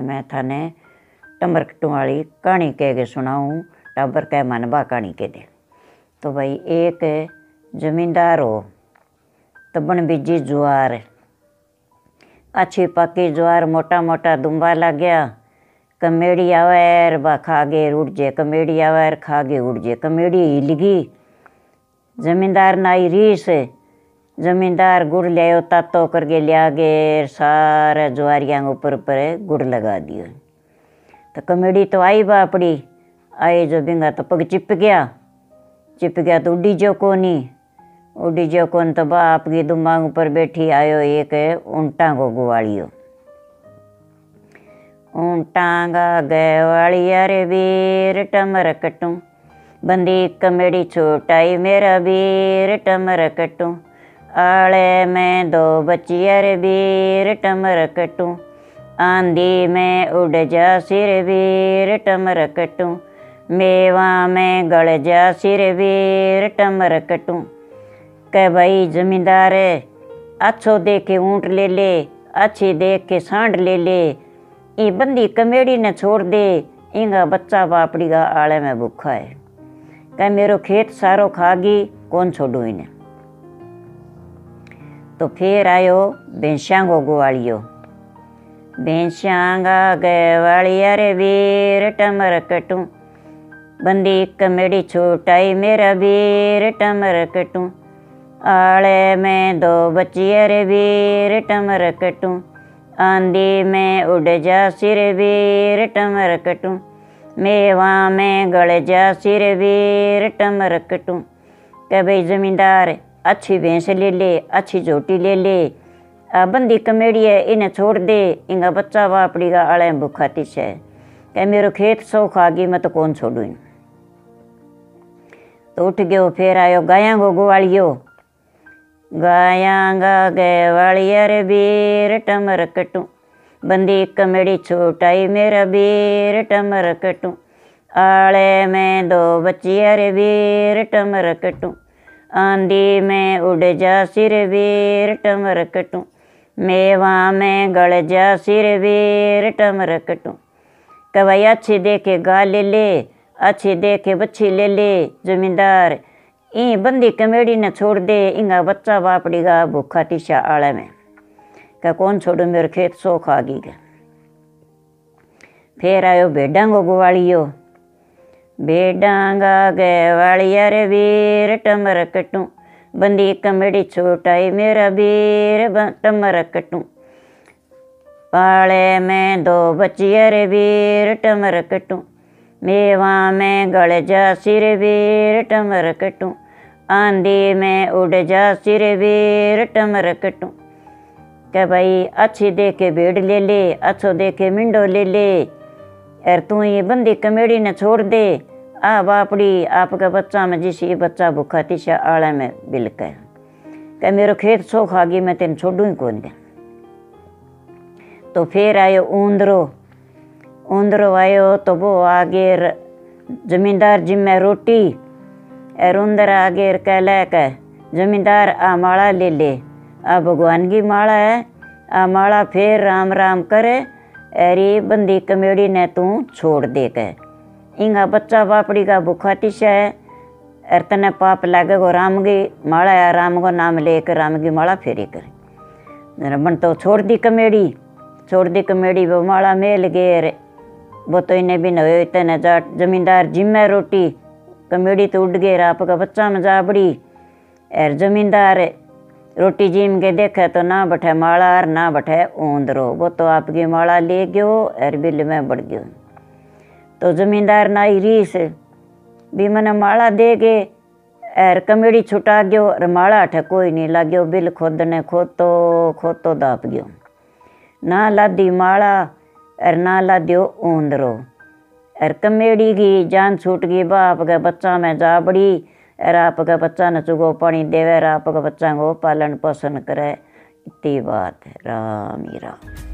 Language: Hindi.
मैं थाने टमरकंटू वाली कहानी कह के सुनाऊं, टबर के मनबा कहानी कह दे। तो भाई एक जमींदार हो, तबन बीजी ज्वार, अच्छी पकी ज्वार, मोटा मोटा दुम्बा लग गया। कमेड़ी आवर बा खागे उड़ जे, कमेड़ी आवर खागे उड़ जे। कमेड़ी हिल गई, जमींदार नाई रीस। जमींदार गुड़ लिया तातो करके लिया गए, सारे ज्वारियाँ ऊपर पर गुड़ लगा दियो। तो कमेड़ी तो आई बापड़ी, आई जो बिंगा तो पग चिप गया। चिप गया तो उड़ी जो कोनी, उड़ी जो कोन तो बाप की दुमांग पर बैठी आयो एक ऊँटा को गुवालियो। ऊँटांगा गवालिया रे वीर टमरकंटू, बंदी कमेड़ी छोटाई मेरा वीर टमरकंटू। आले में दो बच्चिया रे वीर टमरकंटू, आंधी में उड़ जासी रे वीर टमरकंटू। मेवा में गल जासी रे वीर टमरकंटू। कह भाई जमींदार, अच्छो देखे ऊँट ले ले, अच्छी देख के सांड ले ले, ये बंदी कमेड़ी ने छोड़ दे, इंगा बच्चा बापड़ी का आले में भूखा है। कह मेरो खेत सारो खागी, कौन छोड़ू इन्हें। तो फिर आयो भैंस्यांगो गुवालियो। भैंस्यांगा गवालिया रे वीर टमरकंटू, बंदी कमेड़ी छोटाई मेरा वीर टमरकंटू। आले में दो बच्चिया रे वीर टमरकंटू, आंधी में उड़ जासी रे वीर टमरकंटू। मेवा में गल जासी रे वीर टमरकंटू। कह भाई जमींदार, अच्छी भैंस ले ले, अच्छी झोटी ले ले, बंदी कमेड़ी है, इन्हें छोड़ दे, इंगा बच्चा बापड़ी का आले भूखा तिश है। कह मेरो खेत सौ खागी, मैं तो कौन छोड़ू इन। तो उठ गयो, फिर आयो गायां को गुवालियो। गायांगा गवालिया रे वीर टमरकंटू, बंदी कमेड़ी छोटाई मेरा वीर टमरकंटू। आले में दो बच्चिया रे वीर टमरकंटू, आंधी में उड़ जासी रे वीर टमरकंटू। मेवा में गल जासी रे वीर टमरकंटू। कवाई अच्छी देखे गा ले ले, अच्छी देखे बच्ची ले ले, जमींदार ई बंदी कमेड़ी ने छोड़ दे, इंगा बच्चा बापड़ी गा भूखा तिशा आले में। क्या कौन छोड़ू, मेरे खेत सो खा गई। फिर आयो भेडांगो गुवालियो। भेडांगा गवालिया रे वीर टमरकंटू, बंदी कमेड़ी छोटाई मेरा वीर टमरकंटू। पाले में दो बच्चिया रे वीर टमरकंटू, मेवा में गल जासी रे वीर टमरकंटू। आंधी में उड़ जासी रे वीर टमरकंटू। क्या भाई अच्छी देखे भेड़ ले ले, अच्छो देखे मिंडो ले ले, यार तू ये बंदी कमेड़ी ने छोड़ दे, आ बापड़ी आपका बच्चा में जिस ये बच्चा भूखा तिशा आला में बिलक है। क्या मेरो खेत सो खागी, मैं तेन छोड़ू ही कौन दे। तो फिर आयो ऊंदरो। ऊंदरो आयो तो वो आगे जमींदार जिम्मे रोटी, एर ऊंदर आगे कह लैक जमींदार आ माला ले ले, आ भगवान की माला है, आ माला फिर राम राम करे, अरे बंदी कमेड़ी ने तू छोड़ दे कह, इंगा बच्चा बापड़ी का भूखा तिशा है, अर तने पाप लागे को राम की माला है, राम को नाम लेकर राम की माला फेरी करे। मन तो छोड़ दी कमेड़ी, छोड़ दी कमेड़ी, वो माला मेल गए, वो तो इन्हें भी नए तेने जाट जमींदार जिम्मे रोटी। कमेड़ी तो उड़ गए, आपका बच्चा में जाबड़ी, एर जमींदार रोटी जिम के देखे तो ना बैठे माला और ना बैठे ऊंदरो, वो तो आपकी माला ले गयो और बिल में बढ़ गयो। तो जमींदार नाई रीस भी मैंने माला दे गए, एर कमेड़ी छुटा गयो और माला ठे कोई नहीं लाग्यो, बिल खुद ने खोतो खोतो दाप गयो। ना लादी माला और ना लादियो ऊंदरो, और कमेड़ी की जान छूट गई, बाप के बच्चा में जा बड़ी, और आपका बच्चा न चुगो पानी देवे, और आपका बच्चा को पालन पोषण करे। इतनी बात है। राम ही राम।